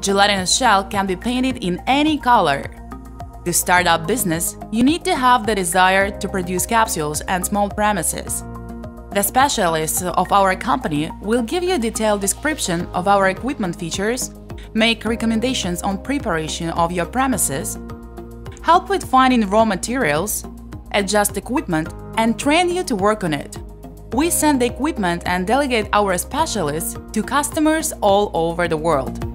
Gelatinous shell can be painted in any color. To start up business, you need to have the desire to produce capsules and small premises. The specialists of our company will give you a detailed description of our equipment features, make recommendations on preparation of your premises, help with finding raw materials, adjust equipment, and train you to work on it. We send the equipment and delegate our specialists to customers all over the world.